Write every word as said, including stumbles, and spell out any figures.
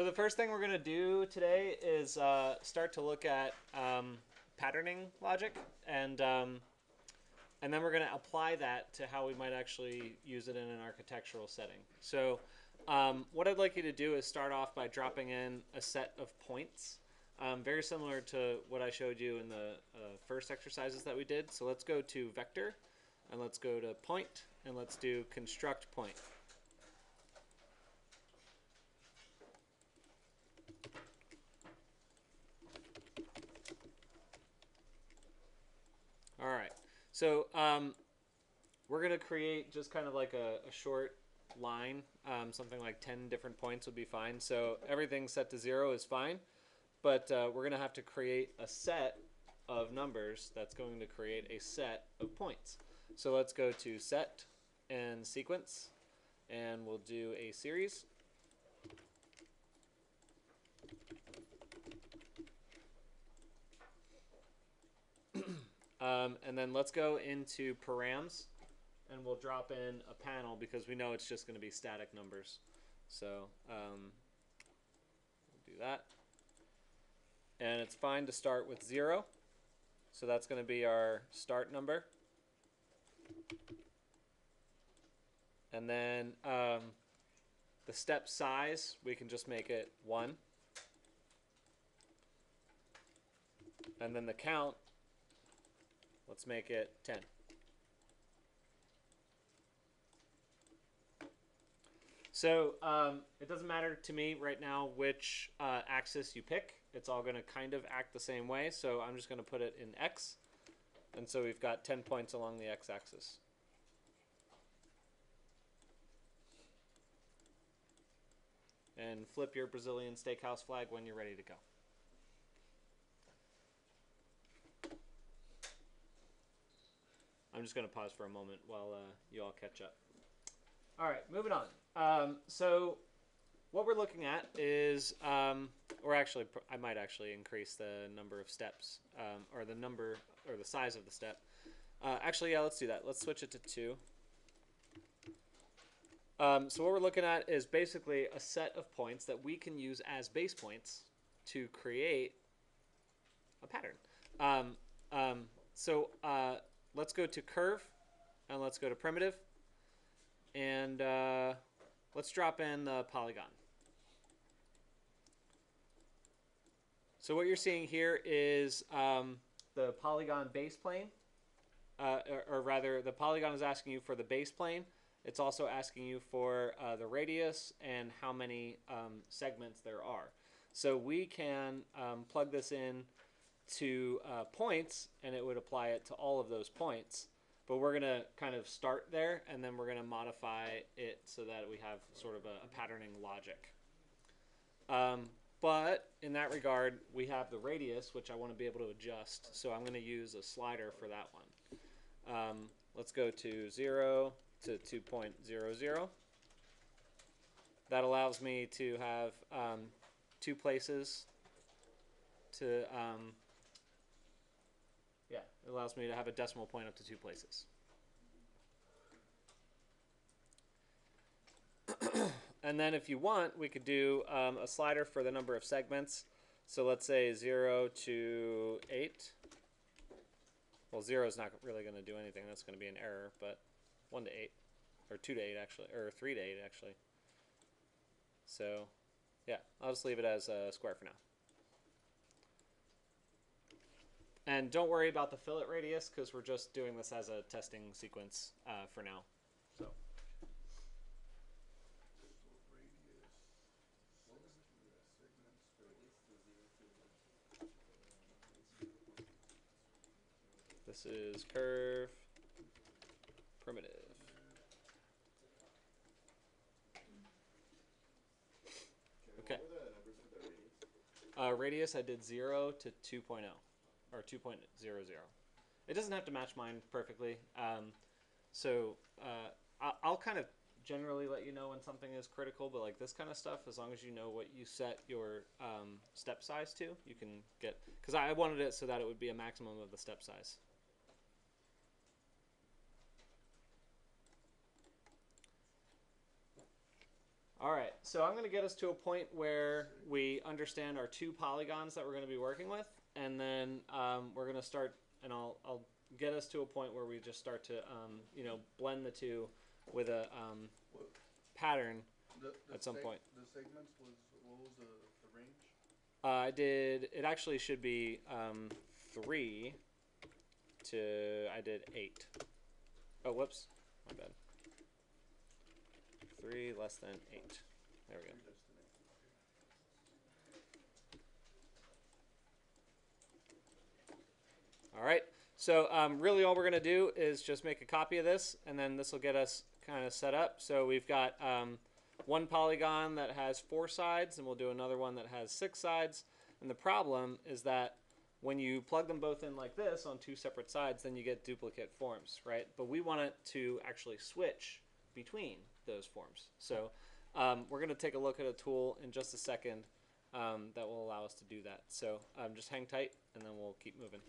So the first thing we're going to do today is uh, start to look at um, patterning logic, and um, and then we're going to apply that to how we might actually use it in an architectural setting. So um, what I'd like you to do is start off by dropping in a set of points, um, very similar to what I showed you in the uh, first exercises that we did. So let's go to vector, and let's go to point, and let's do construct point. All right, so um, we're going to create just kind of like a, a short line. Um, something like ten different points would be fine. So everything set to zero is fine, but uh, we're going to have to create a set of numbers that's going to create a set of points. So let's go to set and sequence, and we'll do a series. Um, and then let's go into params, and we'll drop in a panel because we know it's just going to be static numbers. So um, we'll do that. And it's fine to start with zero. So that's going to be our start number. And then um, the step size, we can just make it one. And then the count, let's make it ten. So um, it doesn't matter to me right now which uh, axis you pick. It's all going to kind of act the same way. So I'm just going to put it in X. And so we've got ten points along the X axis. And flip your Brazilian steakhouse flag when you're ready to go. I'm just going to pause for a moment while uh, you all catch up. All right, moving on. Um, so what we're looking at is, um, or actually, I might actually increase the number of steps, um, or the number, or the size of the step. Uh, actually, yeah, let's do that. Let's switch it to two. Um, so what we're looking at is basically a set of points that we can use as base points to create a pattern. Um, um, so... Uh, Let's go to curve, and let's go to primitive, and uh, let's drop in the polygon. So what you're seeing here is um, the polygon base plane, uh, or, or rather the polygon is asking you for the base plane. It's also asking you for uh, the radius and how many um, segments there are. So we can um, plug this in to uh, points, and it would apply it to all of those points. But we're going to kind of start there, and then we're going to modify it so that we have sort of a, a patterning logic. Um, but in that regard, we have the radius, which I want to be able to adjust. So I'm going to use a slider for that one. Um, let's go to zero to two point zero zero. That allows me to have um, two places to... Um, Yeah, it allows me to have a decimal point up to two places. And then if you want, we could do um, a slider for the number of segments. So let's say zero to eight. Well, zero is not really going to do anything. That's going to be an error, but one to eight, or two to eight, actually, or three to eight, actually. So yeah, I'll just leave it as a square for now. And don't worry about the fillet radius because we're just doing this as a testing sequence uh, for now. So. This is curve primitive. Okay. Uh, radius I did zero to two point zero. Or two point zero zero. It doesn't have to match mine perfectly. Um, so uh, I'll, I'll kind of generally let you know when something is critical, but like this kind of stuff, as long as you know what you set your um, step size to, you can get, because I wanted it so that it would be a maximum of the step size. All right, so I'm going to get us to a point where we understand our two polygons that we're going to be working with, and then um, we're going to start, and I'll, I'll get us to a point where we just start to, um, you know, blend the two with a um, pattern the, the at some point. The segments was, what was the, the range? Uh, I did, it actually should be um, three to, I did eight. Oh, whoops, my bad. Three less than eight. There we go. All right. So um, really all we're going to do is just make a copy of this, and then this will get us kind of set up. So we've got um, one polygon that has four sides, and we'll do another one that has six sides. And the problem is that when you plug them both in like this on two separate sides, then you get duplicate forms, right? But we want it to actually switch between those forms. So um, we're going to take a look at a tool in just a second um, that will allow us to do that. So um, just hang tight, and then we'll keep moving.